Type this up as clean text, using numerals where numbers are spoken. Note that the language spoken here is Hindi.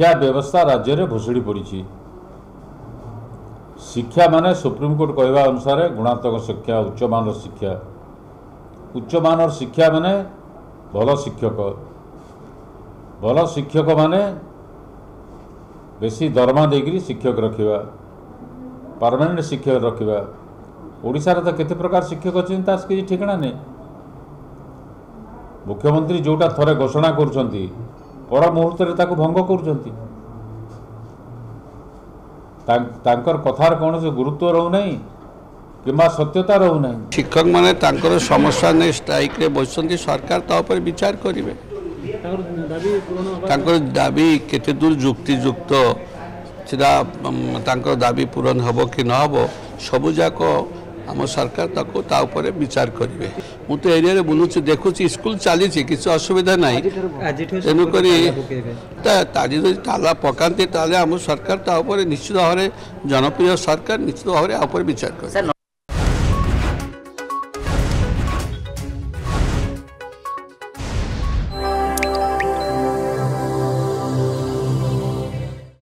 शिक्षा व्यवस्था राज्य में भुशुड़ी पड़ी। शिक्षा माने सुप्रीमकोर्ट कहवा अनुसार गुणात्मक शिक्षा, उच्चमान शिक्षा, उच्चमान शिक्षा माने भल शिक्षक माने बेसी दरमा देकरी शिक्षक रखा, परमानेंट शिक्षक रखा। ओडिशार तो केते प्रकार शिक्षक अच्छे तास किसी ठिकाना नहीं। मुख्यमंत्री जोटा थरे घोषणा करुछंती पर मुहूर्त रे ताकु भंग करुछंती। तांकर कथार कौन से गुरुत्व रहू नहीं कि सत्यता रहू नहीं। शिक्षक माने तांकर समस्या ने स्ट्राइक रे बसंती, सरकार ता उपर विचार करिवे। तांकर दाबी केते दूर जुक्तियुक्त सीधा तांकर दाबी पूरण हबो कि न हबो सबु जाक आम सरकार ताको ता उपरे विचार करेंगे। मुझे एरिया रे बुलूची देखुची स्कूल चली किसी असुविधा ना तेणुक ताला पकाते आम सरकार ता उपरे निश्चित भाव जनप्रिय सरकार निश्चित भाव विचार कर।